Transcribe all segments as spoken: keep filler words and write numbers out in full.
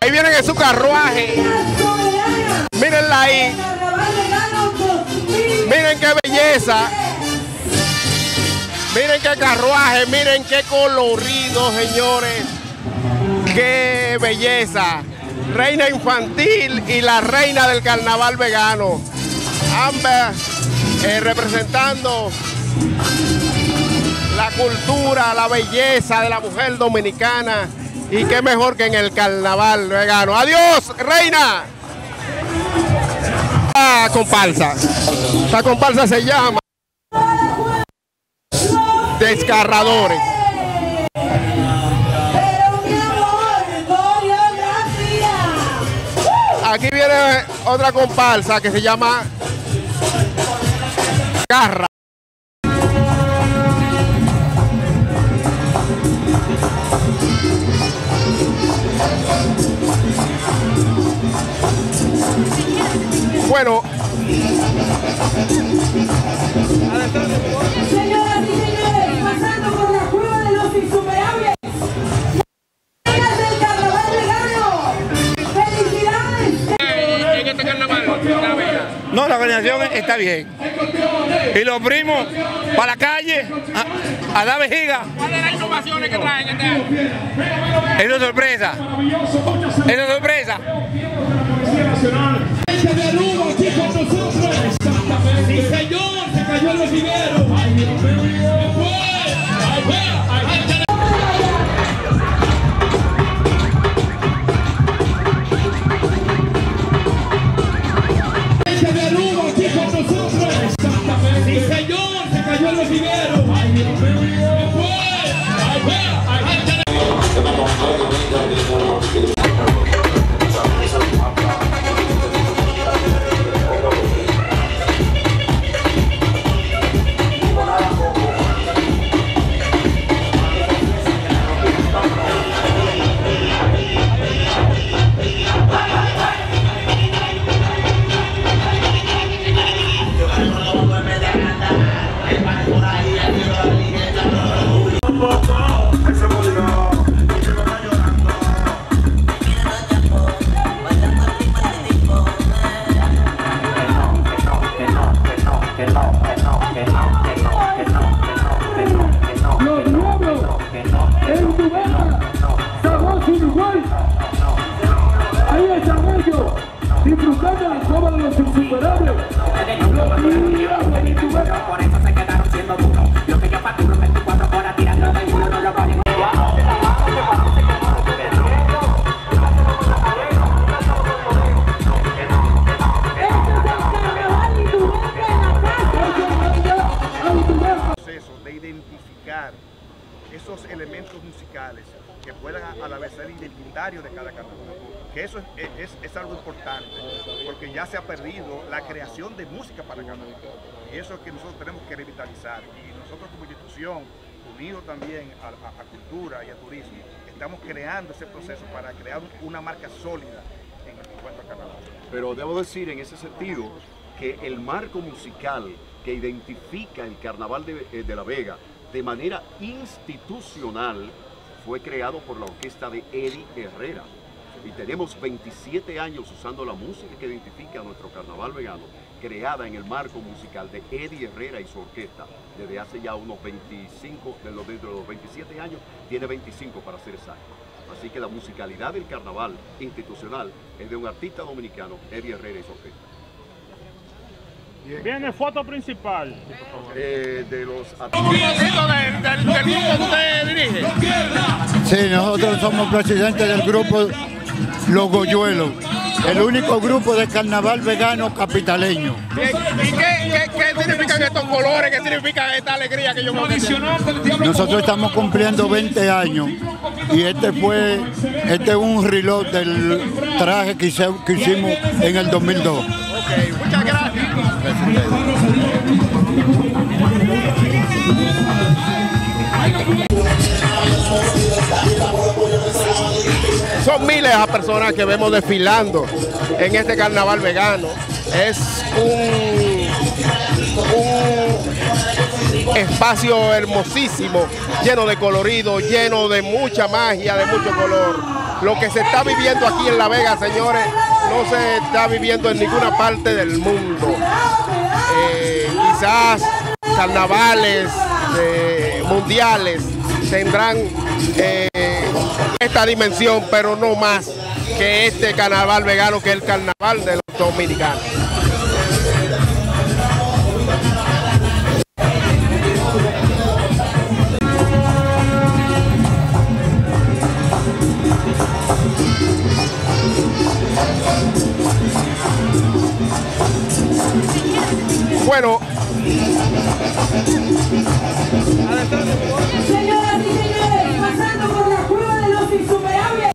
Ahí vienen en su carruaje. Mírenla ahí. Miren qué belleza. Miren qué carruaje. Miren qué colorido, señores. Qué belleza. Reina infantil y la reina del carnaval vegano. Ambas eh, representando la cultura, la belleza de la mujer dominicana. Y qué mejor que en el carnaval vegano. ¡Adiós, reina! La comparsa. La comparsa se llama Descarradores. Aquí viene otra comparsa que se llama Garra. Bueno, señoras y señores, pasando por la cueva de los insuperables, ¡Reinas del Carnaval Vegano! ¡Felicidades! ¿En este carnaval? No, la organización está bien. Y los primos, para la calle, a, a la vejiga. ¿Cuáles son las innovaciones que traen este año? Es una sorpresa. Es una sorpresa. De Lugo aquí con nosotros. Sí, señor, se cayó el vivero. De Lugo aquí con nosotros. Sí, señor, se cayó el vivero. También a, a, a cultura y a turismo, estamos creando ese proceso para crear una marca sólida en el encuentro carnaval. Pero debo decir en ese sentido que el marco musical que identifica el carnaval de, de La Vega de manera institucional fue creado por la orquesta de Eddie Herrera. Y tenemos veintisiete años usando la música que identifica a nuestro carnaval vegano, creada en el marco musical de Eddie Herrera y su orquesta, desde hace ya unos veinticinco, dentro de los veintisiete años, tiene veinticinco para ser exacto. Así que la musicalidad del carnaval institucional es de un artista dominicano, Eddie Herrera y su orquesta. Bien. Viene foto principal. Eh, de los artistas. Del, del, del grupo que usted dirige. Sí, nosotros somos presidentes del grupo Los Goyuelos, el único grupo de carnaval vegano capitaleño. ¿Y qué, qué, qué significan estos colores? ¿Qué significa esta alegría que yo me... Nosotros estamos cumpliendo veinte años y este fue, este es un reloj del traje que, hice, que hicimos en el dos mil dos. Ok, muchas gracias. Son miles de personas que vemos desfilando en este carnaval vegano. Es un, un, espacio hermosísimo, lleno de colorido, lleno de mucha magia, de mucho color. Lo que se está viviendo aquí en La Vega, señores, no se está viviendo en ninguna parte del mundo. Eh, quizás carnavales eh, mundiales tendrán eh, esta dimensión, pero no más que este carnaval vegano, que es el carnaval de los dominicanos. Bueno, señoras y señores, pasando por la cueva de los insuperables.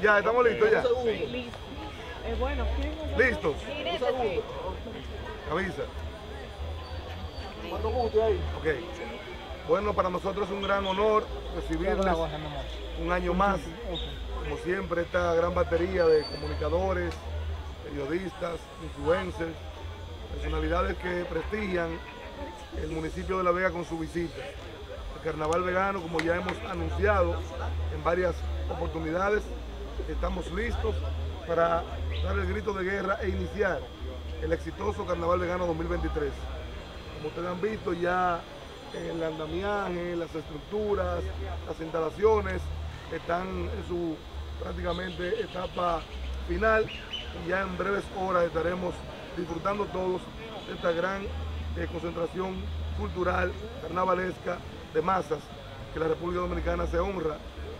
Ya, estamos listos ya. Listos. Avisa. Ok. Bueno, para nosotros es un gran honor recibirles un año más. Como siempre, esta gran batería de comunicadores, periodistas, influencers, personalidades que prestigian el municipio de La Vega con su visita. El carnaval vegano, como ya hemos anunciado en varias oportunidades, estamos listos para dar el grito de guerra e iniciar el exitoso Carnaval Vegano dos mil veintitrés. Como ustedes han visto ya, el andamiaje, las estructuras, las instalaciones están en su prácticamente etapa final y ya en breves horas estaremos disfrutando todos de esta gran eh, concentración cultural carnavalesca de masas que la República Dominicana se honra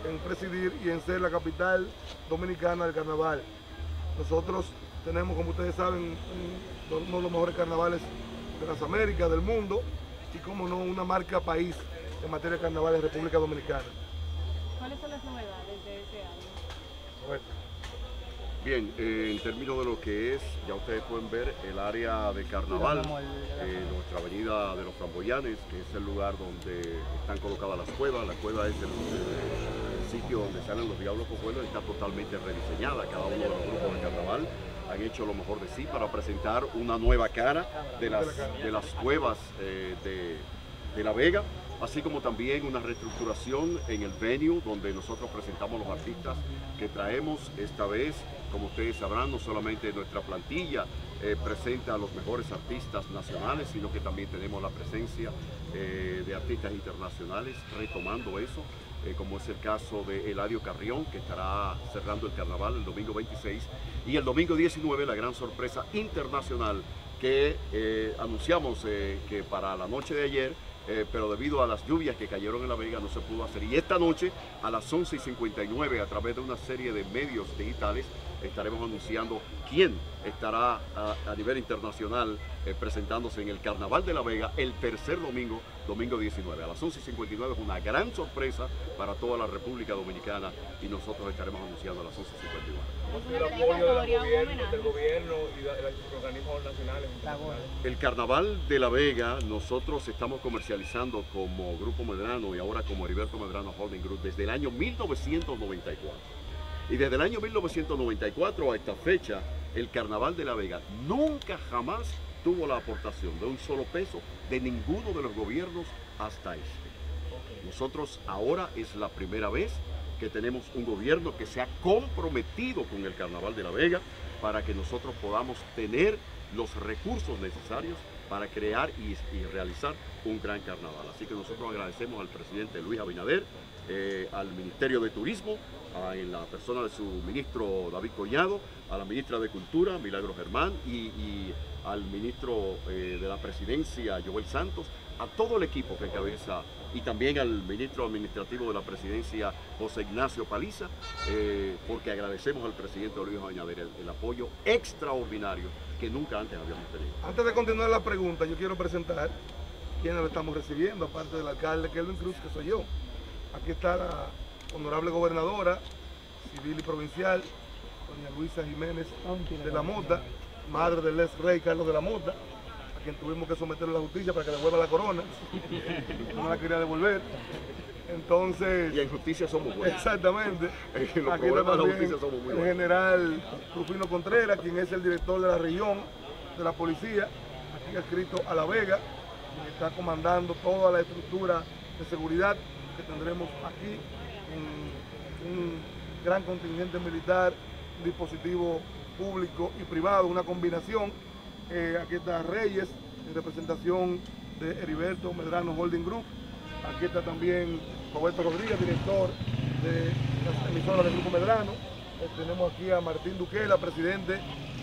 en presidir y en ser la capital dominicana del carnaval. Nosotros tenemos, como ustedes saben, uno de los mejores carnavales de las Américas, del mundo, y como no, una marca país en materia de carnaval en República Dominicana. ¿Cuáles son las novedades de este año? Bueno. Bien, eh, en términos de lo que es, ya ustedes pueden ver el área de carnaval, eh, nuestra avenida de los Flamboyanes, que es el lugar donde están colocadas las cuevas. La cueva es el... Eh, sitio donde salen los diablos cojuelos, está totalmente rediseñada. Cada uno de los grupos de carnaval han hecho lo mejor de sí para presentar una nueva cara de las, de las cuevas eh, de, de La Vega, así como también una reestructuración en el venue donde nosotros presentamos los artistas que traemos esta vez. Como ustedes sabrán, no solamente nuestra plantilla eh, presenta a los mejores artistas nacionales, sino que también tenemos la presencia eh, de artistas internacionales, retomando eso, eh, como es el caso de Eladio Carrión, que estará cerrando el carnaval el domingo veintiséis, y el domingo diecinueve la gran sorpresa internacional que eh, anunciamos eh, que para la noche de ayer, Eh, pero debido a las lluvias que cayeron en La Vega no se pudo hacer, y esta noche a las once y cincuenta y nueve a través de una serie de medios digitales estaremos anunciando quién estará a, a nivel internacional eh, presentándose en el Carnaval de La Vega el tercer domingo, domingo diecinueve a las once y cincuenta y nueve. Es una gran sorpresa para toda la República Dominicana y nosotros estaremos anunciando a las once y cincuenta y nueve. El apoyo del gobierno y de los organismos nacionales. El Carnaval de La Vega nosotros estamos comercializando como Grupo Medrano y ahora como Heriberto Medrano Holding Group desde el año mil novecientos noventa y cuatro. Y desde el año mil novecientos noventa y cuatro a esta fecha, el Carnaval de La Vega nunca jamás tuvo la aportación de un solo peso de ninguno de los gobiernos hasta este. Nosotros ahora es la primera vez que tenemos un gobierno que se ha comprometido con el Carnaval de La Vega para que nosotros podamos tener los recursos necesarios para crear y, y realizar un gran carnaval. Así que nosotros agradecemos al presidente Luis Abinader, eh, al Ministerio de Turismo, a, en la persona de su ministro David Collado, a la ministra de Cultura, Milagro Germán, y, y al ministro eh, de la Presidencia, Joel Santos, a todo el equipo que encabeza, y también al ministro administrativo de la Presidencia, José Ignacio Paliza, eh, porque agradecemos al presidente Luis Abinader el, el apoyo extraordinario que nunca antes habíamos tenido. Antes de continuar la pregunta, yo quiero presentar quiénes lo estamos recibiendo, aparte del alcalde Kelvin Cruz, que soy yo. Aquí está la honorable gobernadora civil y provincial, doña Luisa Jiménez de la Mota, madre del ex rey Carlos de la Mota, a quien tuvimos que someter a la justicia para que devuelva la corona. No la quería devolver. Entonces, y en justicia somos buenos. Exactamente. En los aquí problemas de la justicia somos muy buenos. El general Rufino Contreras, quien es el director de la región de la policía, aquí adscrito a La Vega, que está comandando toda la estructura de seguridad que tendremos aquí, un, un gran contingente militar, dispositivo público y privado, una combinación. Eh, aquí está Reyes, en representación de Heriberto Medrano Holding Group. Aquí está también Roberto Rodríguez, director de las emisoras del Grupo Medrano. Eh, tenemos aquí a Martín Duque, la presidente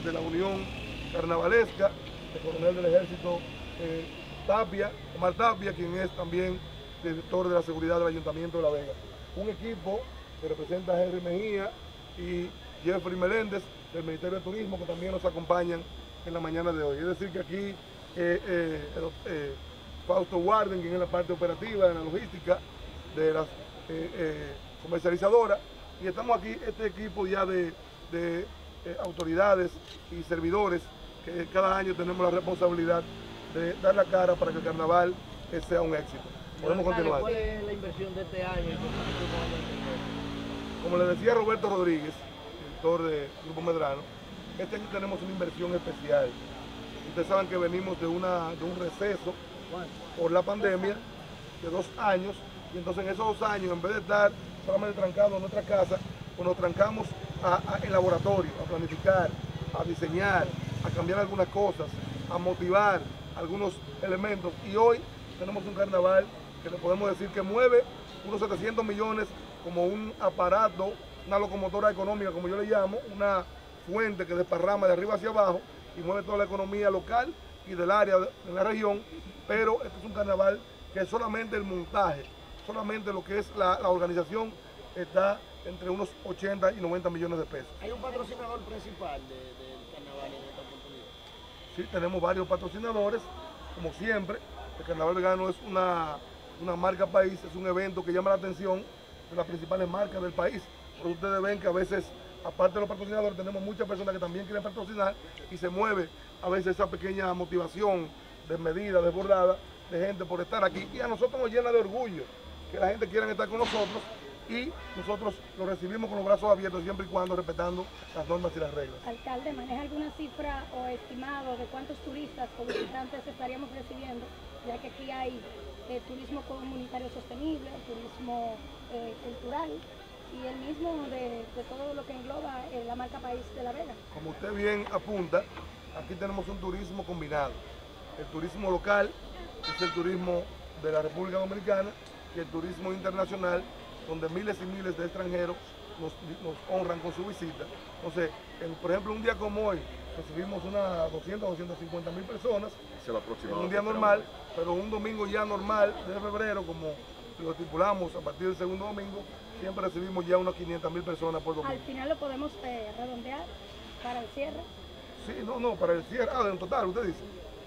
de la Unión Carnavalesca, el coronel del ejército eh, Tapia, Omar Tapia, quien es también director de la seguridad del Ayuntamiento de La Vega. Un equipo que representa a Henry Mejía y Jeffrey Meléndez del Ministerio de Turismo, que también nos acompañan en la mañana de hoy. Es decir que aquí... Eh, eh, eh, Fausto Warden, quien es la parte operativa de la logística de las eh, eh, comercializadoras, y estamos aquí, este equipo ya de, de eh, autoridades y servidores que cada año tenemos la responsabilidad de dar la cara para que el carnaval eh, sea un éxito. Podemos continuar. ¿Cuál es la inversión de este año? Como le decía Roberto Rodríguez, director de Grupo Medrano, este año tenemos una inversión especial. Ustedes saben que venimos de, una, de un receso por la pandemia de dos años, y entonces en esos dos años, en vez de estar solamente trancados en nuestra casa, pues nos trancamos a, a el laboratorio, a planificar, a diseñar, a cambiar algunas cosas, a motivar algunos elementos, y hoy tenemos un carnaval que le podemos decir que mueve unos setecientos millones como un aparato, una locomotora económica, como yo le llamo, una fuente que desparrama de arriba hacia abajo y mueve toda la economía local y del área, de la región. Pero este es un carnaval que solamente el montaje, solamente lo que es la, la organización, está entre unos ochenta y noventa millones de pesos. ¿Hay un patrocinador principal del de carnaval en esta oportunidad? Sí, tenemos varios patrocinadores, como siempre. El Carnaval Vegano es una, una marca país, es un evento que llama la atención de las principales marcas del país. Pero ustedes ven que a veces, aparte de los patrocinadores, tenemos muchas personas que también quieren patrocinar y se mueve a veces esa pequeña motivación desmedida, desbordada, de gente por estar aquí, y a nosotros nos llena de orgullo que la gente quiera estar con nosotros y nosotros lo recibimos con los brazos abiertos, siempre y cuando respetando las normas y las reglas. Alcalde, ¿maneja alguna cifra o estimado de cuántos turistas o visitantes estaríamos recibiendo? Ya que aquí hay eh, turismo comunitario sostenible, turismo eh, cultural y el mismo de, de todo lo que engloba eh, la marca País de La Vega. Como usted bien apunta, aquí tenemos un turismo combinado. El turismo local es el turismo de la República Dominicana y el turismo internacional, donde miles y miles de extranjeros nos, nos honran con su visita. Entonces, en, por ejemplo, un día como hoy, recibimos unas doscientas, doscientas cincuenta mil personas, en un día normal, pero un domingo ya normal de febrero, como lo estipulamos a partir del segundo domingo, siempre recibimos ya unas quinientas mil personas por domingo. ¿Al final lo podemos eh, redondear para el cierre? Sí, no, no, para el cierre, ah, en total, usted dice.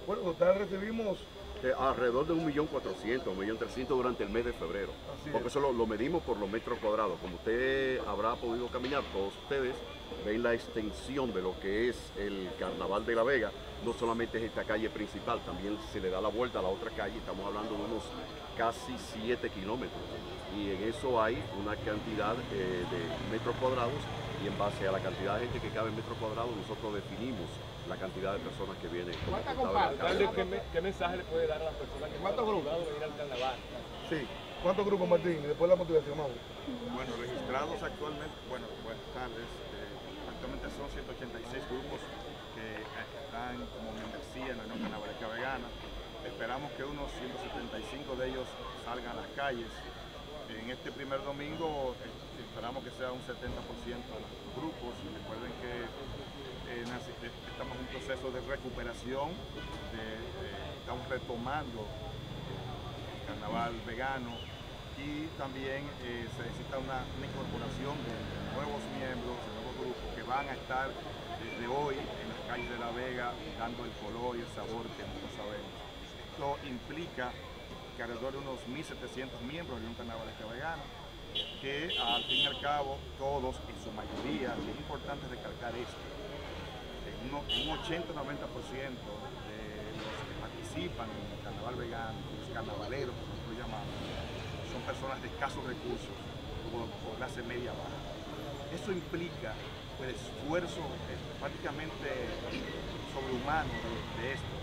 Bueno, en total recibimos... Eh, alrededor de un millón cuatrocientos, un millón trescientos durante el mes de febrero. Así porque es. Eso lo, lo medimos por los metros cuadrados. Como usted habrá podido caminar, todos ustedes ven la extensión de lo que es el Carnaval de La Vega. No solamente es esta calle principal, también se le da la vuelta a la otra calle. Estamos hablando de unos casi siete kilómetros. Y en eso hay una cantidad eh, de metros cuadrados. Y en base a la cantidad de gente que cabe en metros cuadrados, nosotros definimos la cantidad de personas que vienen. ¿Cuánta compadre? ¿Qué, me, ¿Qué mensaje le puede dar a las personas que ¿Cuántos grupos? Ir al carnaval? Sí. ¿Cuántos grupos, Martín? Y después la motivación, Mauro. Bueno, registrados actualmente, bueno, buenas tardes. Eh, actualmente son ciento ochenta y seis grupos que están como membresía en la Unión Carnavalesca Vegana. Esperamos que unos ciento setenta y cinco de ellos salgan a las calles. En este primer domingo esperamos que sea un setenta por ciento de los grupos. Recuerden que eh, estamos en un proceso de recuperación, de, de, estamos retomando el carnaval vegano y también eh, se necesita una, una incorporación de nuevos miembros, de nuevos grupos que van a estar desde hoy en las calles de La Vega dando el color y el sabor que nosotros sabemos. Esto implica que alrededor de unos mil setecientos miembros de un carnavalesca vegano, que al fin y al cabo todos, en su mayoría, es importante recalcar esto, en un ochenta a noventa por ciento de los que participan en el carnaval vegano, los carnavaleros, como nosotros llamamos, son personas de escasos recursos o clase media baja. Eso implica el esfuerzo eh, prácticamente sobrehumano de, de estos,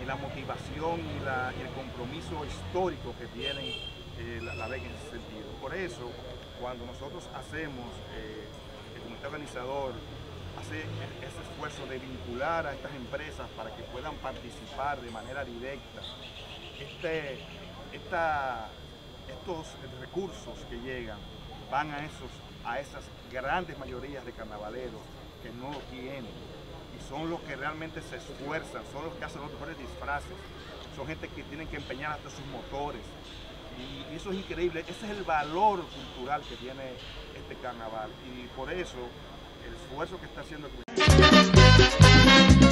y la motivación y, la, y el compromiso histórico que tienen eh, la, la Vega en ese sentido. Por eso, cuando nosotros hacemos, eh, el comité organizador hace ese esfuerzo de vincular a estas empresas para que puedan participar de manera directa, este, esta, estos recursos que llegan van a, esos, a esas grandes mayorías de carnavaleros que no lo tienen. Son los que realmente se esfuerzan, son los que hacen los mejores disfraces, son gente que tienen que empeñar hasta sus motores. Y eso es increíble, ese es el valor cultural que tiene este carnaval. Y por eso, el esfuerzo que está haciendo el